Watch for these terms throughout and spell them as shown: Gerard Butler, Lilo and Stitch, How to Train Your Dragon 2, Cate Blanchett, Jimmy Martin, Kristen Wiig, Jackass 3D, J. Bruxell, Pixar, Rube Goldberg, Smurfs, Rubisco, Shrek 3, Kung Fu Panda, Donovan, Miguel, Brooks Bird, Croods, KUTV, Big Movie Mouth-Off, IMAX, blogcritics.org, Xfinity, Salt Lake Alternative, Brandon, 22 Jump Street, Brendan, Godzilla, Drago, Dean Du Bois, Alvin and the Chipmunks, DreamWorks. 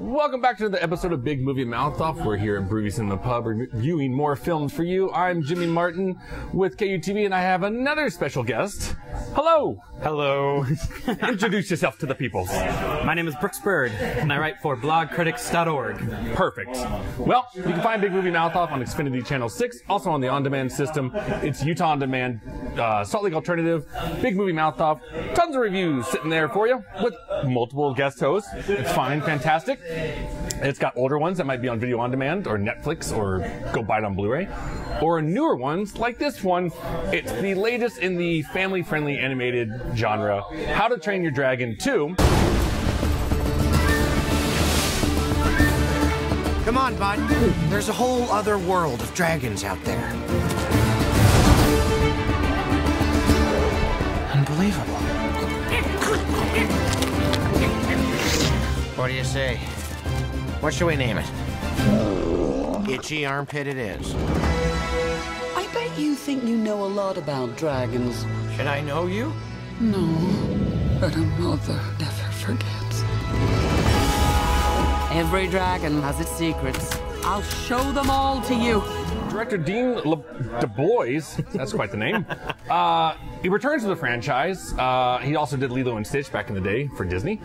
Welcome back to the episode of Big Movie Mouth Off. We're here at Ruby Cinema Pub reviewing more films for you. I'm Jimmy Martin with KUTV, and I have another special guest. Hello. Hello. Introduce yourself to the people. My name is Brooks Bird, and I write for blogcritics.org. Perfect. Well, you can find Big Movie Mouth Off on Xfinity Channel 6, also on the on-demand system. It's Utah On Demand, Salt Lake Alternative, Big Movie Mouth Off. Tons of reviews sitting there for you with multiple guest hosts. It's fine, fantastic. It's got older ones that might be on video on demand or Netflix or go buy it on Blu-ray, or newer ones like this one. It's the latest in the family-friendly animated genre, How to Train Your Dragon 2. Come on, bud. There's a whole other world of dragons out there. Unbelievable. What do you say? What should we name it? Itchy Armpit it is. I bet you think you know a lot about dragons. Should I know you? No, but a mother never forgets. Every dragon has its secrets. I'll show them all to you. Director Dean Du Bois, that's quite the name, he returns to the franchise. He also did Lilo and Stitch back in the day for Disney.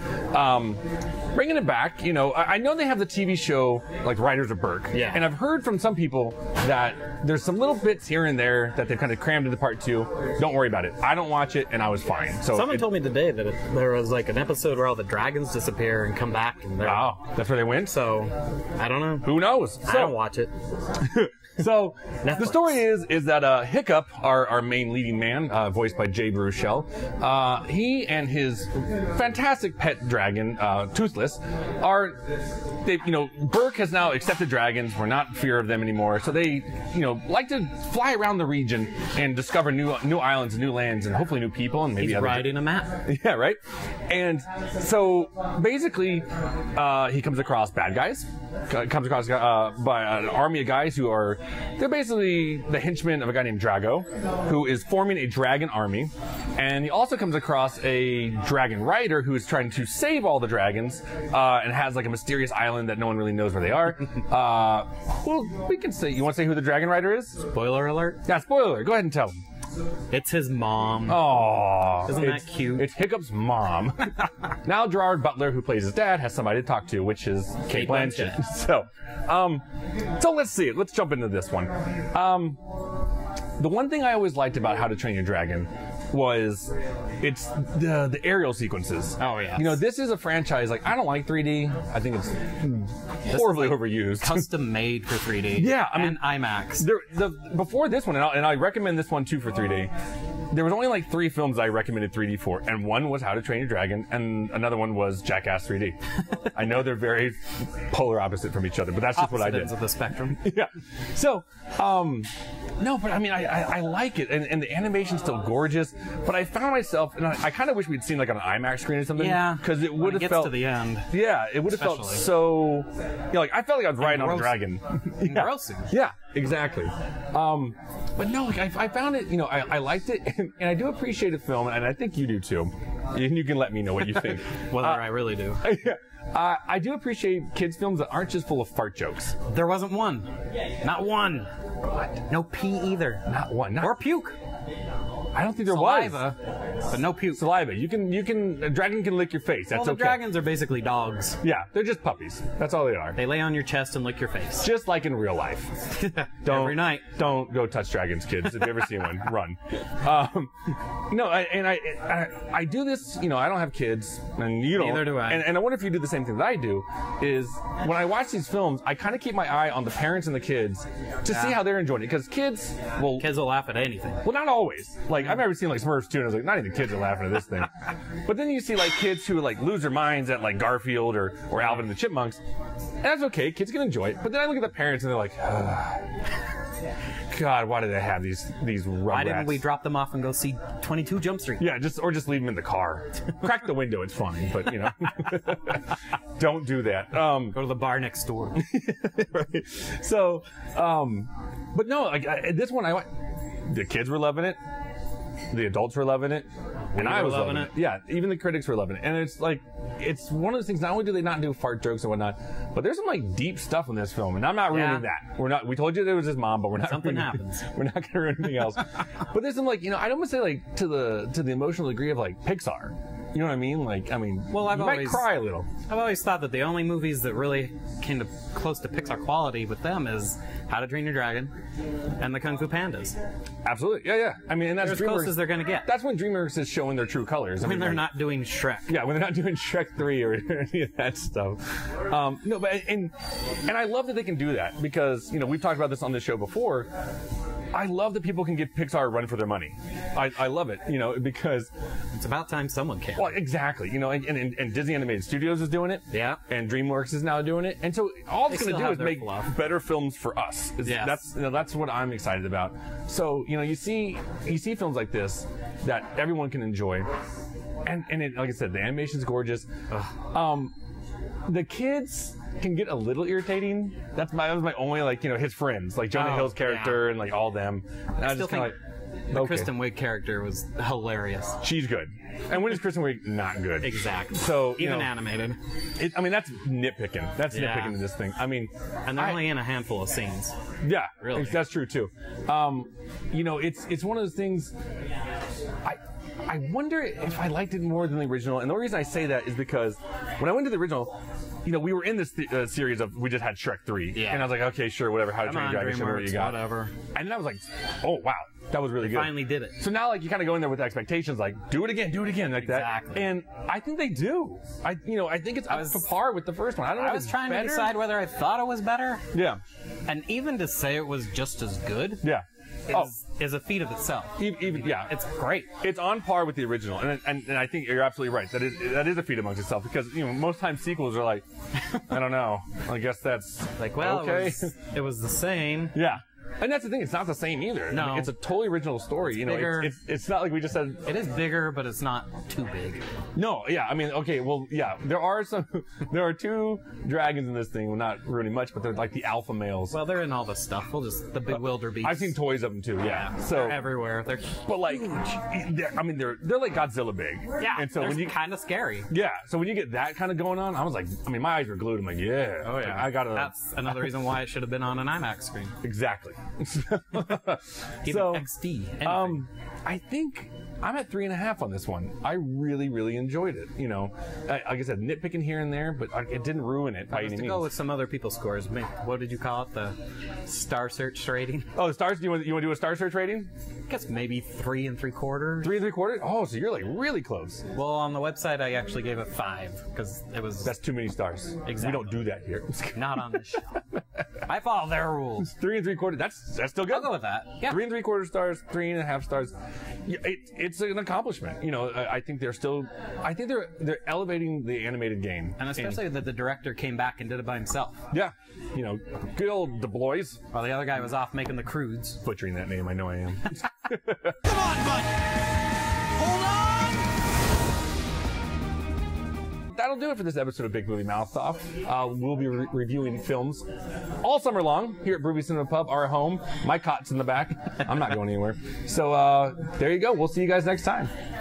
Bringing it back, you know, I know they have the TV show, like Riders of Berk, yeah. And I've heard from some people that there's some little bits here and there that they've kind of crammed into part two. Don't worry about it. I don't watch it, and I was fine. So someone told me today that there was like an episode where all the dragons disappear and come back. And oh, that's where they went? So, I don't know. Who knows? So, I don't watch it. So, the story is that Hiccup, our main leading man, voiced by J. Bruxell, he and his fantastic pet dragon, Toothless, you know, Berk has now accepted dragons. We're not in fear of them anymore. So they, you know, like to fly around the region and discover new islands, new lands, and hopefully new people. And maybe he's riding a map. Yeah, right? And so, basically, he comes across bad guys. Comes across by an army of guys who are, they're basically the henchmen of a guy named Drago, who is forming a dragon army. And he also comes across a dragon rider who is trying to save all the dragons and has like a mysterious island that no one really knows where they are. Well, we can say, you want to say who the dragon rider is? Spoiler alert. Yeah, spoiler alert. Go ahead and tell him. It's his mom. Aww. Isn't that cute? It's Hiccup's mom. Now Gerard Butler, who plays his dad, has somebody to talk to, which is Cate Blanchett. So let's see it. Let's jump into this one. The one thing I always liked about How to Train Your Dragon was it's the aerial sequences. Oh yeah. You know, this is a franchise, like, I don't like 3D. I think it's horribly overused. Custom made for 3D. Yeah, I mean, and IMAX. Before this one, and I recommend this one too for 3D. There was only like 3 films I recommended 3D for, and one was How to Train Your Dragon, and another one was Jackass 3D. I know they're very polar opposite from each other, but that's just what I did. Opposite ends of the spectrum. Yeah. So, no, but I mean, I like it, and the animation's still gorgeous. But I found myself, and I kind of wish we'd seen like on an IMAX screen or something. Yeah. Because it would have felt to the end. Yeah, it would have felt so. You know, like I felt like I was riding on a dragon. Engrossing. Yeah. Exactly. But no, like I found it, you know, I liked it, and I do appreciate a film, and I think you do too. And you can let me know what you think. Whether I really do. Yeah. I do appreciate kids' films that aren't just full of fart jokes. There wasn't one. Not one. What? No pee either. Not one. Or puke. I don't think there was saliva, but no puke. Saliva. You can. A dragon can lick your face. That's okay. Dragons are basically dogs. Yeah, they're just puppies. That's all they are. They lay on your chest and lick your face, just like in real life. Every night. Don't go touch dragons, kids. If you ever see one, run. No, I do this. You know, I don't have kids, and you don't. Neither do I. And I wonder if you do the same thing that I do. Is when I watch these films, I kind of keep my eye on the parents and the kids to see how they're enjoying it, because kids will laugh at anything. Well, not always. Like. I've never seen like Smurfs 2, and I was like, not even kids are laughing at this thing. But then you see like kids who like lose their minds at like Garfield or Alvin and the Chipmunks, and that's okay. Kids can enjoy it. But then I look at the parents, and they're like, God, why did they have these rugrats? Why didn't we drop them off and go see 22 Jump Street? Yeah, just leave them in the car. Crack the window, it's fine, but you know, don't do that. Go to the bar next door. Right. So, but no, like this one, the kids were loving it. The adults were loving it. And I was loving it. Yeah, even the critics were loving it. And it's like, it's one of those things, not only do they not do fart jokes and whatnot, but there's some like deep stuff in this film, and I'm not ruining that. We're not, we told you there was his mom, but we're not we're not gonna ruin anything else. But there's some like, you know, I'd almost say like to the emotional degree of like Pixar. You know what I mean? Like, I mean, well, you might cry a little. I've always thought that the only movies that really came to close to Pixar quality with them is How to Train Your Dragon and the Kung Fu Pandas. Absolutely. Yeah, yeah. I mean, and that's DreamWorks, as close as they're going to get. That's when DreamWorks is showing their true colors. When they're not doing Shrek. Yeah, when they're not doing Shrek 3 or any of that stuff. No, but and I love that they can do that because, you know, we've talked about this on this show before. I love that people can give Pixar a run for their money. I love it, you know, because it's about time someone can. Well, exactly, you know, and Disney Animated Studios is doing it. Yeah. And DreamWorks is now doing it. And so all it's going to do is make better films for us. Yes. That's, you know, that's what I'm excited about. So, you know, you see films like this that everyone can enjoy. And it, like I said, the animation's gorgeous. The kids can get a little irritating. That was my only, like, you know, his friends, like Jonah Hill's character and like all them. And I still think the Kristen Wiig character was hilarious. She's good. And when is Kristen Wiig not good? Exactly. So even animated. I mean, that's nitpicking. That's nitpicking in this thing. I mean, and they're only in a handful of scenes. Yeah, really. That's true too. You know, it's one of those things. I wonder if I liked it more than the original. And the reason I say that is because when I went to the original, you know, we were in this series of, we just had Shrek 3. Yeah. And I was like, okay, sure, whatever. How to Train Your Dragon, whatever you got. Whatever. And then I was like, oh, wow. That was really good. Finally did it. So now, like, you kind of go in there with expectations, like, do it again, like that. And I think they do. I think it's up to par with the first one. I don't know. I was trying to decide whether I thought it was better. Yeah. And even to say it was just as good. Yeah. Is a feat of itself. Yeah, it's great. It's on par with the original, and I think you're absolutely right. That is a feat amongst itself because, you know, most times sequels are like, I don't know. I guess that's like, well, okay. It was the same. Yeah. And that's the thing; it's not the same either. No, I mean, it's a totally original story. It's bigger. It's not like we just said. It is bigger, but it's not too big. No, yeah. I mean, okay, well, yeah. There are two dragons in this thing. We're not ruining much, but they're like the alpha males. Well, they're in all this stuff. The big wildebeest. I've seen toys of them too. Yeah. So they're everywhere. They're huge. But like, I mean, they're like Godzilla big. Yeah. And so when you kind of scary. Yeah. So when you get that kind of going on, I was like, I mean, my eyes were glued. I'm like, yeah. Oh yeah. That's another reason why it should have been on an IMAX screen. Exactly. XD. I think I'm at 3.5 on this one. I really, really enjoyed it. You know, like I said, nitpicking here and there, but it didn't ruin it by any means. To go with some other people's scores, what did you call it? The star search rating? Oh, stars. You want to do a star search rating? I guess maybe 3.75. 3.75? Oh, so you're like really close. Well, on the website, I actually gave it 5 because it was. That's too many stars. Exactly. We don't do that here. Not on this show. I follow their rules. 3.75. That's still good. I'll go with that. Yeah. 3.75 stars. 3.5 stars. It's an accomplishment. You know, I think they're still. I think they're elevating the animated game, and especially that the director came back and did it by himself. Yeah. You know, good old Du Bois. Well, the other guy was off making the Croods. Butchering that name. I know I am. Come on, bud. Hold on. That'll do it for this episode of Big Movie Mouth Off. We'll be reviewing films all summer long here at Ruby Cinema Pub, our home. My cot's in the back. I'm not going anywhere. So there you go. We'll see you guys next time.